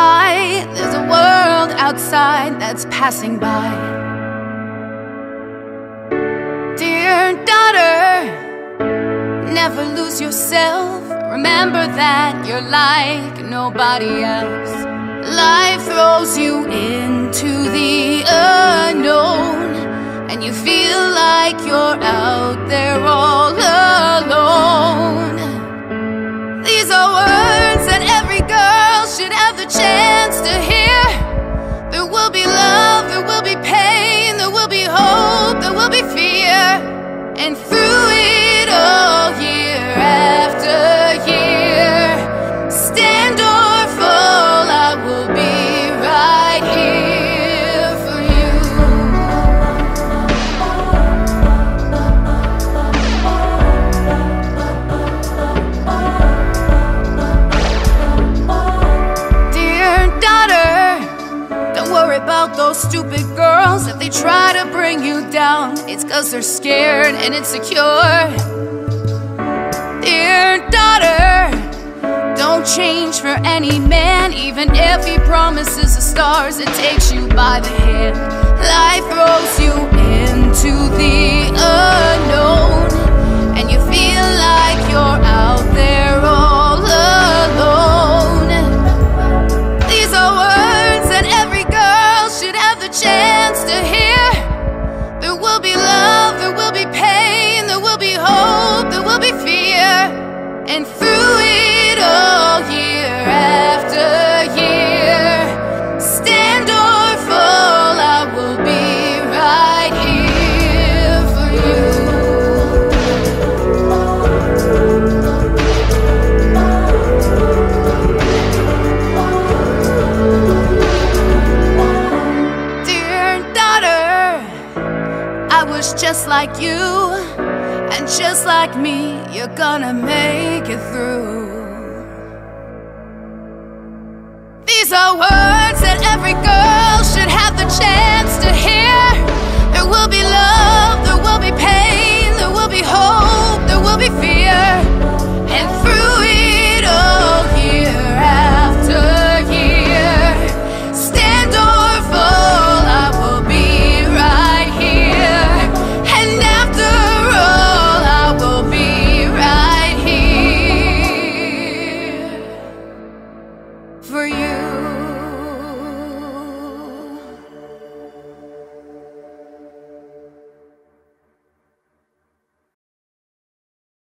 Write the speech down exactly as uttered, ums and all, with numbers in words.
high, there's a world outside that's passing by. Dear daughter, never lose yourself. Remember that you're like nobody else. Life throws you into the unknown, and you feel like you're out there all alone. These are words that every girl should have the chance to hear. There will be love, there will be pain, there will be hope, there will be fear. And through it all, year after year, stand or fall, I will be right here. Stupid girls, if they try to bring you down, it's cause they're scared and insecure. Dear daughter, don't change for any man, even if he promises the stars and takes you by the hand. Life throws you into the unknown, and you feel like you're out there all alone. These are words that every should have the chance to hear. There will be love, there will be pain, there will be hope, there will be fear. And through it all, year after year, stand or fall, I will be right here for you. Just like you, and just like me, you're gonna make it through. These are words that every girl